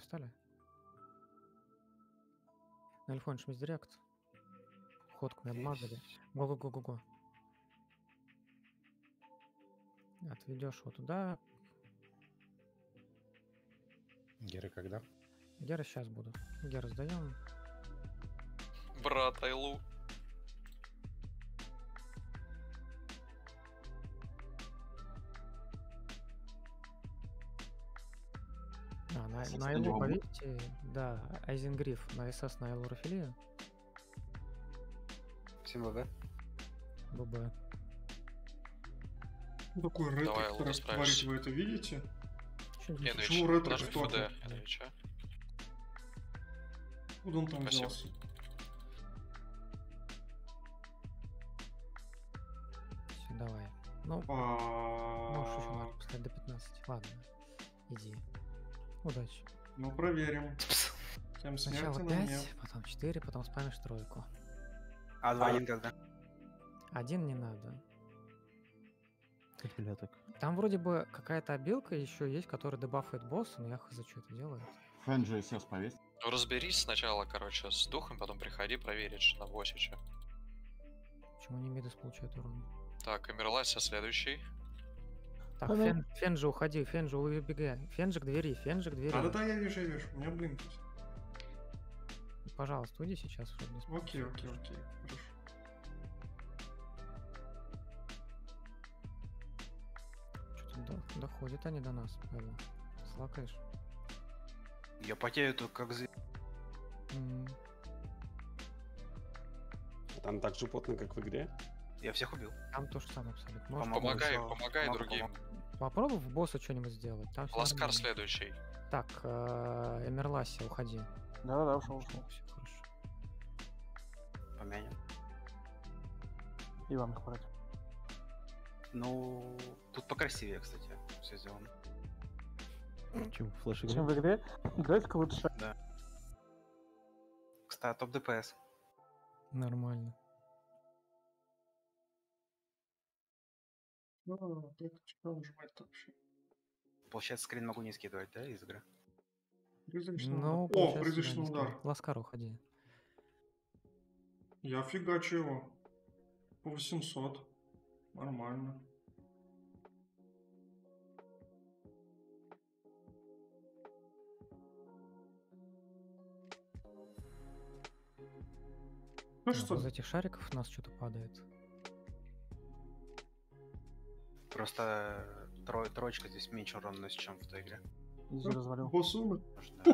Достали? На телефон шмис директ. Ходку не обмазали. Го-го-го-го-го. Отведешь его туда. Гера когда? Гера сейчас буду. Гера сдаем. Брат Айлу. На Айлу повесьте, да, Айзенгриф, на СС на Айлу Рафилия. Всем ББ. ББ. Такой ретро, расправить вы это видите? Почему ретро, что это? Куда он там взялся? Все, давай. Ну, можешь еще марку поставить до 15. Ладно, иди. Удачи. Ну, проверим. Тем сначала 5, потом 4, потом спамишь тройку. А 2-1 когда? 1 не надо. Там вроде бы какая-то обилка еще есть, которая дебафает босса, но я хз, что это делает. Фенджи СС повесит. Ну, разберись сначала, короче, с духом, потом приходи проверить на босича. Почему не мидас получает урон? Так, Эмерлайса следующий. Так, Фенджи, уходи, Фенджи, убегай. Фенджи к двери, Фенджи к двери. Да-да-да, я вижу, у меня блин тут. Пожалуйста, уйди сейчас. Окей, хорошо. Что-то доходят они до нас, правильно? Слакаешь? Я потею только как зверь. Там так же плотно, как в игре? Я всех убил. Там то же самое абсолютно. Может, помогай другим. Попробуй в босса что-нибудь сделать. Там Ласкар следующий. Так, Эмерласи, уходи. Да-да-да, ушел. Все хорошо. Помянем. И вам хватит. Ну, тут покрасивее, кстати, все сделано. Чем флеш игры? Чем в игре? Графика лучше. Да. Кстати, топ ДПС. Нормально. Ну, получается, скрин могу не скидывать, да, из игры? Ну, о, призрачный удар. Ласкар, уходи. Я фигачу его. По 800. Нормально. Ну что? Из этих шариков у нас что-то падает. Просто троечка здесь меньше уронность, чем в той игре. Развалил. Босс умер. Да.